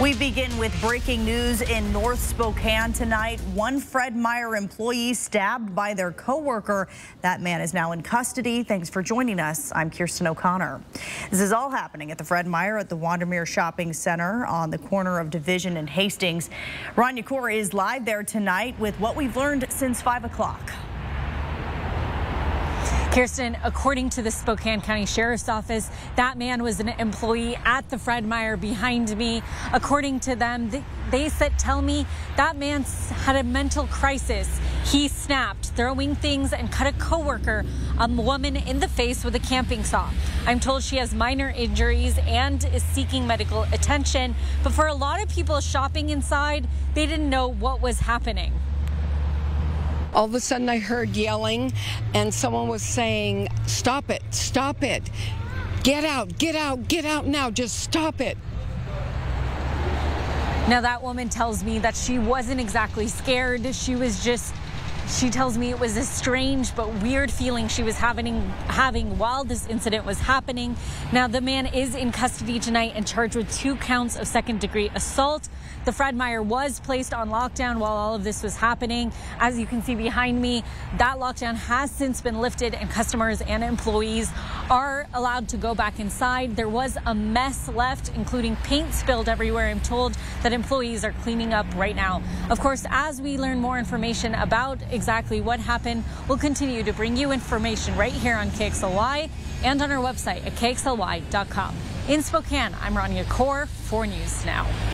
We begin with breaking news in North Spokane tonight. One Fred Meyer employee stabbed by their coworker. That man is now in custody. Thanks for joining us. I'm Kirsten O'Connor. This is all happening at the Fred Meyer at the Wandermere Shopping Center on the corner of Division and Hastings. Ronnie Kaur is live there tonight with what we've learned since 5 o'clock. Kirsten, according to the Spokane County Sheriff's Office, that man was an employee at the Fred Meyer behind me. According to them, they said, tell me that man had a mental crisis. He snapped, throwing things and cut a coworker, a woman, in the face with a camping saw. I'm told she has minor injuries and is seeking medical attention. But for a lot of people shopping inside, they didn't know what was happening. All of a sudden I heard yelling and someone was saying, stop it, stop it. Get out, get out, get out now, just stop it. Now that woman tells me that she wasn't exactly scared. She was just, she tells me it was a strange but weird feeling she was having while this incident was happening. Now the man is in custody tonight and charged with 2 counts of second-degree assault. The Fred Meyer was placed on lockdown while all of this was happening. As you can see behind me, that lockdown has since been lifted and customers and employees are allowed to go back inside. There was a mess left, including paint spilled everywhere. I'm told that employees are cleaning up right now. Of course, as we learn more information about exactly what happened, we'll continue to bring you information right here on KXLY and on our website at kxly.com. In Spokane, I'm Ronnie Kaur, 4 News Now.